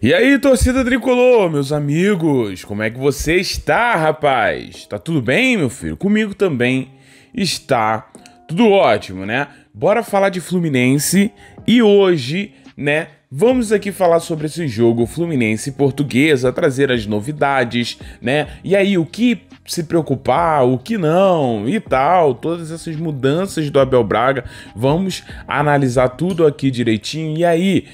E aí, torcida tricolor, meus amigos, como é que você está, rapaz? Tá tudo bem, meu filho? Comigo também está tudo ótimo, né? Bora falar de Fluminense e hoje, né, vamos aqui falar sobre esse jogo Fluminense e Portuguesa, trazer as novidades, né? E aí, o que se preocupar, o que não e tal, todas essas mudanças do Abel Braga, vamos analisar tudo aqui direitinho. E aí,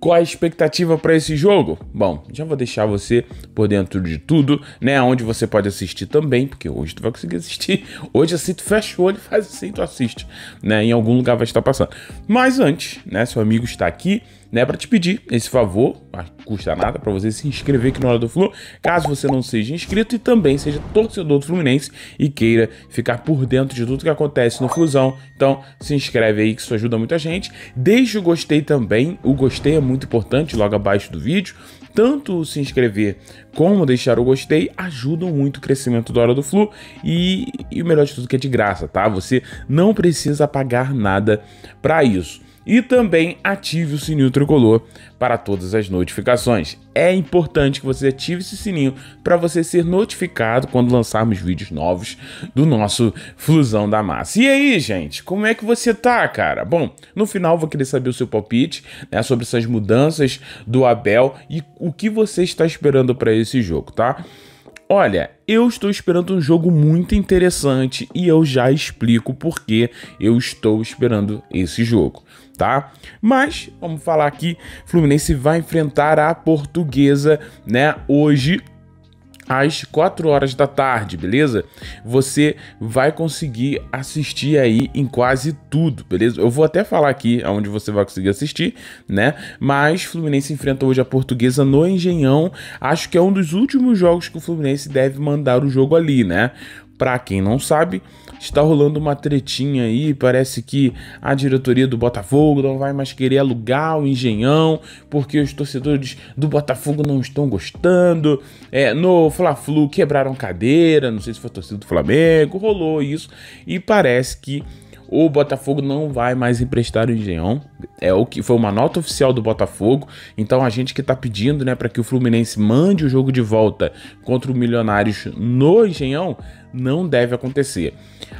qual a expectativa para esse jogo? Bom, já vou deixar você por dentro de tudo, né? Onde você pode assistir também, porque hoje tu vai conseguir assistir. Hoje assim tu fecha o olho, faz assim, tu assiste, né? Em algum lugar vai estar passando. Mas antes, né? Seu amigo está aqui, né? Para te pedir esse favor, não custa nada, para você se inscrever aqui no Hora do Flu, caso você não seja inscrito e também seja torcedor do Fluminense e queira ficar por dentro de tudo que acontece no Flusão. Então, se inscreve aí que isso ajuda muita gente. Deixa o gostei também, o gostei é muito importante logo abaixo do vídeo. Tanto se inscrever como deixar o gostei ajudam muito o crescimento da Hora do Flu e o melhor de tudo que é de graça, tá? Você não precisa pagar nada para isso. E também ative o sininho tricolor para todas as notificações. É importante que você ative esse sininho para você ser notificado quando lançarmos vídeos novos do nosso Flusão da Massa. E aí, gente, como é que você tá, cara? Bom, no final vou querer saber o seu palpite, né, sobre essas mudanças do Abel e o que você está esperando para esse jogo, tá? Olha, eu estou esperando um jogo muito interessante e eu já explico porque eu estou esperando esse jogo, tá? Mas, vamos falar aqui, Fluminense vai enfrentar a Portuguesa, né, hoje, às 4 horas da tarde, beleza? Você vai conseguir assistir aí em quase tudo, beleza? Eu vou até falar aqui onde você vai conseguir assistir, né? Mas Fluminense enfrenta hoje a Portuguesa no Engenhão. Acho que é um dos últimos jogos que o Fluminense deve mandar o jogo ali, né? Pra quem não sabe, está rolando uma tretinha aí, parece que a diretoria do Botafogo não vai mais querer alugar o Engenhão, porque os torcedores do Botafogo não estão gostando, no Fla-Flu quebraram cadeira, não sei se foi torcida do Flamengo, rolou isso, e parece que o Botafogo não vai mais emprestar o Engenhão, é o que foi uma nota oficial do Botafogo. Então a gente que tá pedindo, né, para que o Fluminense mande o jogo de volta contra o Milionários no Engenhão, não deve acontecer.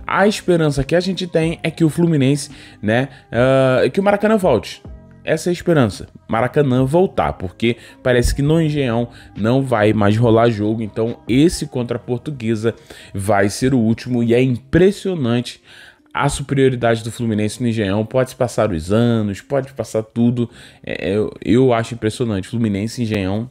A esperança que a gente tem é que o Fluminense, né, que o Maracanã volte. Essa é a esperança, Maracanã voltar, porque parece que no Engenhão não vai mais rolar jogo, então esse contra a Portuguesa vai ser o último e é impressionante a superioridade do Fluminense no Engenhão. Pode passar os anos, pode passar tudo. Eu acho impressionante. Fluminense e Engenhão,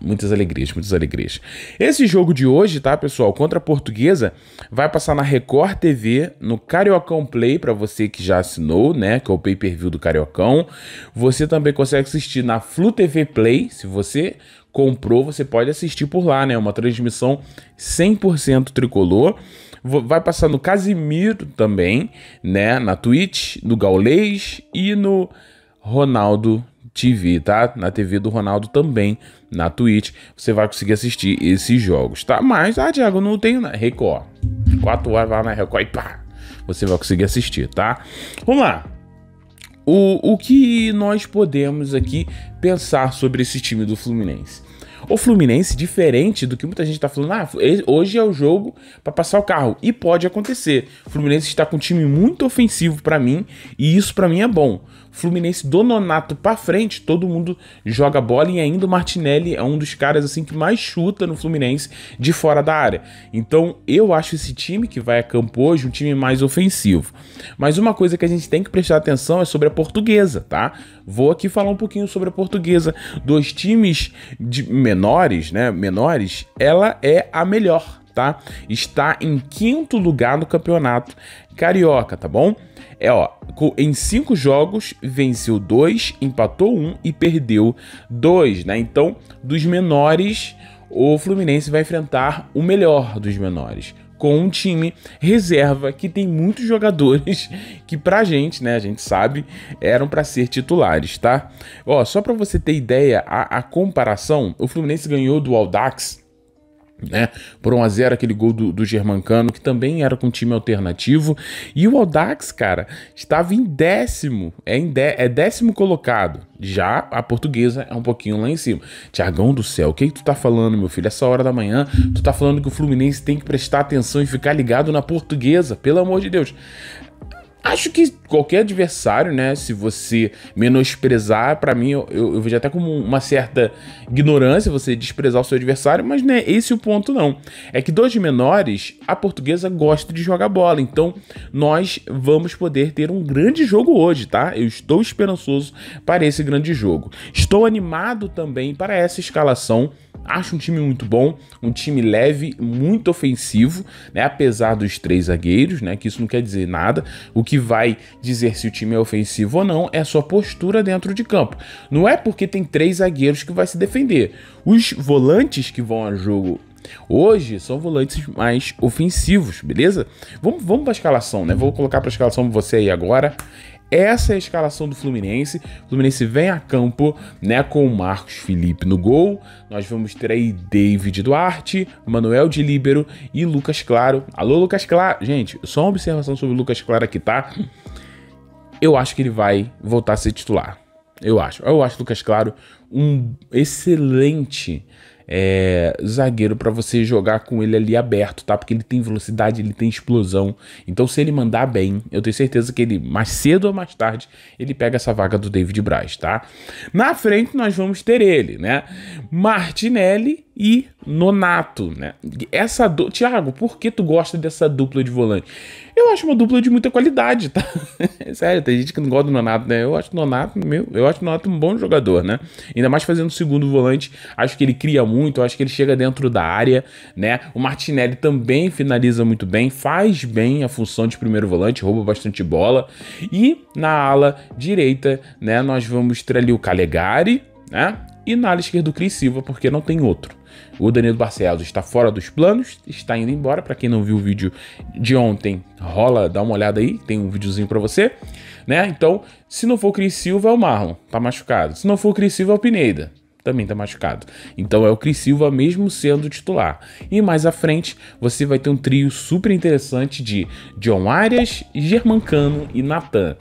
muitas alegrias, muitas alegrias. Esse jogo de hoje, tá, pessoal, contra a Portuguesa, vai passar na Record TV, no Cariocão Play, para você que já assinou, né, que é o pay-per-view do Cariocão. Você também consegue assistir na Flu TV Play, se você comprou, você pode assistir por lá, né, uma transmissão 100% tricolor. Vai passar no Casimiro também, né? Na Twitch, no Gaulês e no Ronaldo TV, tá? Na TV do Ronaldo também, na Twitch, você vai conseguir assistir esses jogos, tá? Mas, Thiago, não tem na Record. 4 horas vai lá na Record e pá! Você vai conseguir assistir, tá? Vamos lá! O que nós podemos aqui pensar sobre esse time do Fluminense? O Fluminense, diferente do que muita gente tá falando, hoje é o jogo para passar o carro, e pode acontecer. O Fluminense está com um time muito ofensivo para mim, e isso para mim é bom. O Fluminense do Nonato para frente, todo mundo joga bola, e ainda o Martinelli é um dos caras assim que mais chuta no Fluminense de fora da área. Então eu acho esse time que vai a campo hoje um time mais ofensivo. Mas uma coisa que a gente tem que prestar atenção é sobre a Portuguesa, tá? Vou aqui falar um pouquinho sobre a Portuguesa. Dois times de menores, né? Menores, ela é a melhor, tá? Está em 5º lugar no campeonato carioca, tá bom? Em 5 jogos, venceu 2, empatou 1 e perdeu 2, né? Então, dos menores, o Fluminense vai enfrentar o melhor dos menores, com um time reserva que tem muitos jogadores que pra gente, né, a gente sabe, eram pra ser titulares, tá? Só pra você ter ideia, a comparação, o Fluminense ganhou do Audax né? Por 1 a 0 aquele gol do Germán Cano, que também era com time alternativo. E o Audax, cara, estava em décimo, décimo colocado. Já a Portuguesa é um pouquinho lá em cima. Tiagão do céu, o que tu tá falando, meu filho? Essa hora da manhã, tu tá falando que o Fluminense tem que prestar atenção e ficar ligado na Portuguesa, pelo amor de Deus. Acho que qualquer adversário, né, se você menosprezar, pra mim, eu vejo até como uma certa ignorância você desprezar o seu adversário, mas não é esse o ponto, não. É que dois menores, a Portuguesa gosta de jogar bola, então nós vamos poder ter um grande jogo hoje, tá? Eu estou esperançoso para esse grande jogo. Estou animado também para essa escalação. Acho um time muito bom, um time leve, muito ofensivo, né? Apesar dos 3 zagueiros, né? Que isso não quer dizer nada. O que vai dizer se o time é ofensivo ou não é a sua postura dentro de campo. Não é porque tem 3 zagueiros que vai se defender. Os volantes que vão ao jogo hoje são volantes mais ofensivos, beleza? Vamos para a escalação, né? Vou colocar para a escalação você aí agora. Essa é a escalação do Fluminense. O Fluminense vem a campo, né, com o Marcos Felipe no gol. Nós vamos ter aí David Duarte, Manuel de Líbero e Lucas Claro. Alô, Lucas Claro. Gente, só uma observação sobre o Lucas Claro aqui, tá? Eu acho que ele vai voltar a ser titular. Eu acho o Lucas Claro um excelente zagueiro para você jogar com ele ali aberto, tá? Porque ele tem velocidade, ele tem explosão. Então, se ele mandar bem, eu tenho certeza que ele, mais cedo ou mais tarde, ele pega essa vaga do David Braz, tá? Na frente, nós vamos ter ele, né? Martinelli e Nonato, né? Thiago, por que tu gosta dessa dupla de volante? Eu acho uma dupla de muita qualidade, tá? Sério, tem gente que não gosta do Nonato, né? Eu acho o Nonato um bom jogador, né? Ainda mais fazendo o segundo volante, acho que ele cria muito, acho que ele chega dentro da área, né? O Martinelli também finaliza muito bem, faz bem a função de primeiro volante, rouba bastante bola. E na ala direita, né, nós vamos ter ali o Calegari, né? E na ala esquerda o Cris Silva, porque não tem outro. O Danilo Barcelos está fora dos planos, está indo embora. Para quem não viu o vídeo de ontem, dá uma olhada aí, tem um videozinho para você, né? Então, se não for o Cris Silva, é o Marlon, tá machucado. Se não for o Cris Silva, é o Pineda, também tá machucado. Então é o Cris Silva mesmo sendo titular. E mais à frente, você vai ter um trio super interessante de John Arias, Germán Cano e Nathan.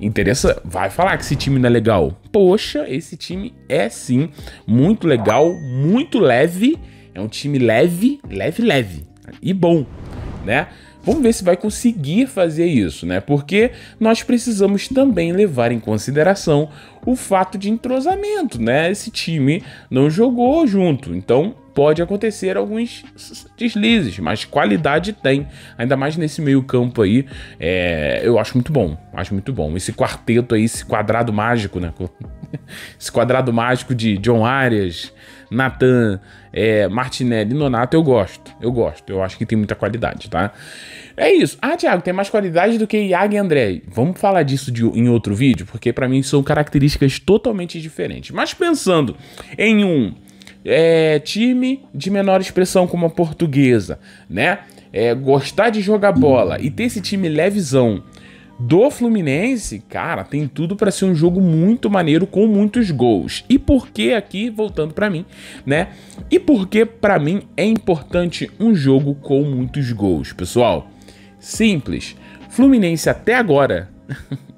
Interessa? Vai falar que esse time não é legal. Poxa, esse time é sim muito legal, muito leve. É um time leve, leve, leve e bom, né? Vamos ver se vai conseguir fazer isso, né? Porque nós precisamos também levar em consideração o fato de entrosamento, né? Esse time não jogou junto, então pode acontecer alguns deslizes, mas qualidade tem, ainda mais nesse meio campo aí. Eu acho muito bom, esse quarteto aí, esse quadrado mágico, né? Esse quadrado mágico de John Arias, Nathan, Martinelli e Nonato, eu gosto, eu acho que tem muita qualidade, tá? É isso. Ah, Thiago, tem mais qualidade do que Iago e André. Vamos falar disso em outro vídeo, porque pra mim são características totalmente diferentes. Mas pensando em um time de menor expressão como a Portuguesa, né? Gostar de jogar bola e ter esse time levezão do Fluminense, cara, tem tudo para ser um jogo muito maneiro com muitos gols. E por que aqui, voltando para mim, né? E por que para mim é importante um jogo com muitos gols, pessoal? Simples. Fluminense até agora,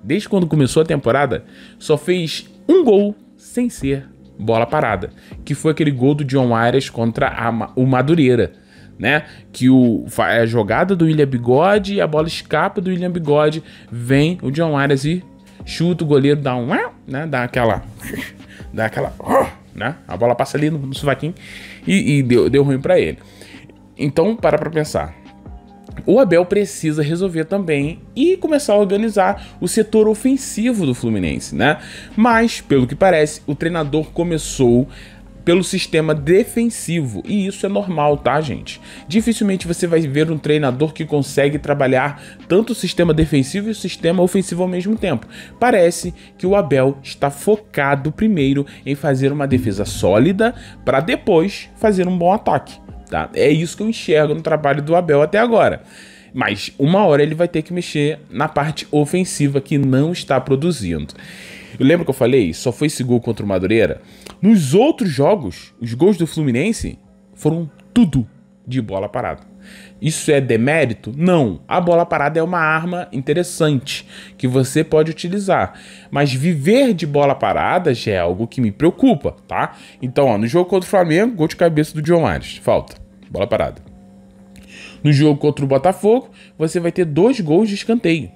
desde quando começou a temporada, só fez um gol sem ser bola parada, que foi aquele gol do John Arias contra o Madureira, né? Que a jogada do William Bigode e a bola escapa do William Bigode, vem o John Arias e chuta, o goleiro dá né? Dá aquela, né? A bola passa ali no sovaquinho e deu ruim pra ele. Então, pra pensar. O Abel precisa resolver também e começar a organizar o setor ofensivo do Fluminense, né? Mas, pelo que parece, o treinador começou pelo sistema defensivo, e isso é normal, tá, gente? Dificilmente você vai ver um treinador que consegue trabalhar tanto o sistema defensivo e o sistema ofensivo ao mesmo tempo. Parece que o Abel está focado primeiro em fazer uma defesa sólida para depois fazer um bom ataque. Tá? É isso que eu enxergo no trabalho do Abel até agora. Mas uma hora ele vai ter que mexer na parte ofensiva que não está produzindo. Eu lembro que eu falei, só foi esse gol contra o Madureira. Nos outros jogos, os gols do Fluminense foram tudo de bola parada. Isso é demérito? Não. A bola parada é uma arma interessante que você pode utilizar. Mas viver de bola parada já é algo que me preocupa, tá? Então, ó, no jogo contra o Flamengo, gol de cabeça do John Arias. Falta. Bola parada. No jogo contra o Botafogo, você vai ter 2 gols de escanteio.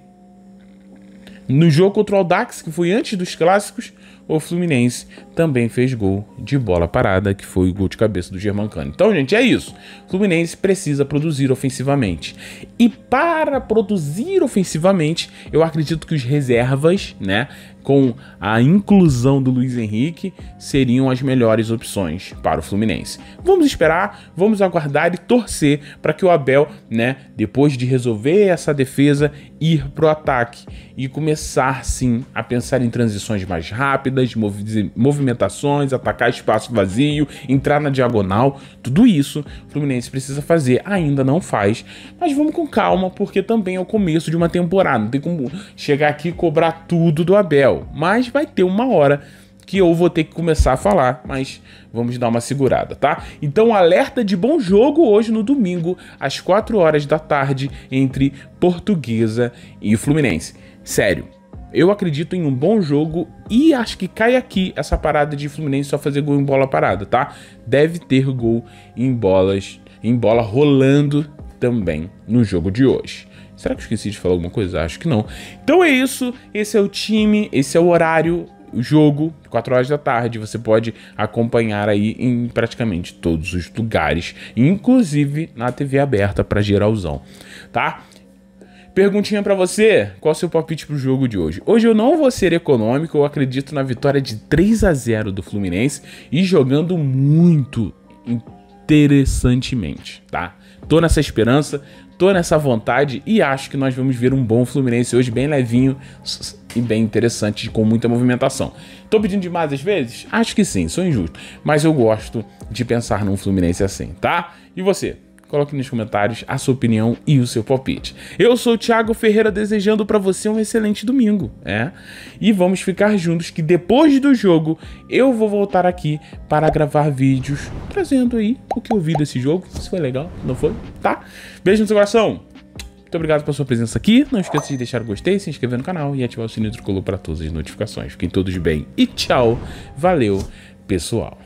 No jogo contra o Audax, que foi antes dos clássicos, o Fluminense também fez gol de bola parada, que foi o gol de cabeça do Germán Cano. Então, gente, é isso. O Fluminense precisa produzir ofensivamente. E para produzir ofensivamente, eu acredito que os reservas, né, com a inclusão do Luiz Henrique, seriam as melhores opções para o Fluminense. Vamos esperar, vamos aguardar e torcer para que o Abel, né, depois de resolver essa defesa, ir para o ataque e começar, sim, a pensar em transições mais rápidas, das movimentações, atacar espaço vazio, entrar na diagonal, tudo isso o Fluminense precisa fazer, ainda não faz, mas vamos com calma, porque também é o começo de uma temporada, não tem como chegar aqui e cobrar tudo do Abel, mas vai ter uma hora que eu vou ter que começar a falar, mas vamos dar uma segurada, tá? Então, alerta de bom jogo hoje no domingo, às 4 horas da tarde, entre Portuguesa e Fluminense. Sério, eu acredito em um bom jogo e acho que cai aqui essa parada de Fluminense só fazer gol em bola parada, tá? Deve ter gol em bola rolando também no jogo de hoje. Será que eu esqueci de falar alguma coisa? Acho que não. Então é isso, esse é o time, esse é o horário, o jogo, 4 horas da tarde, você pode acompanhar aí em praticamente todos os lugares, inclusive na TV aberta para geralzão, tá? Perguntinha pra você, qual o seu palpite pro jogo de hoje? Hoje eu não vou ser econômico, eu acredito na vitória de 3 a 0 do Fluminense e jogando muito interessantemente, tá? Tô nessa esperança, tô nessa vontade e acho que nós vamos ver um bom Fluminense hoje, bem levinho e bem interessante, com muita movimentação. Tô pedindo demais às vezes? Acho que sim, sou injusto, mas eu gosto de pensar num Fluminense assim, tá? E você? Coloque nos comentários a sua opinião e o seu palpite. Eu sou o Thiago Ferreira, desejando para você um excelente domingo, e vamos ficar juntos, que depois do jogo eu vou voltar aqui para gravar vídeos, trazendo aí o que eu vi desse jogo, se foi legal, não foi, tá? Beijo no seu coração, muito obrigado pela sua presença aqui, não esqueça de deixar o gostei, se inscrever no canal e ativar o sininho do Tricolor para todas as notificações. Fiquem todos bem e tchau, valeu pessoal.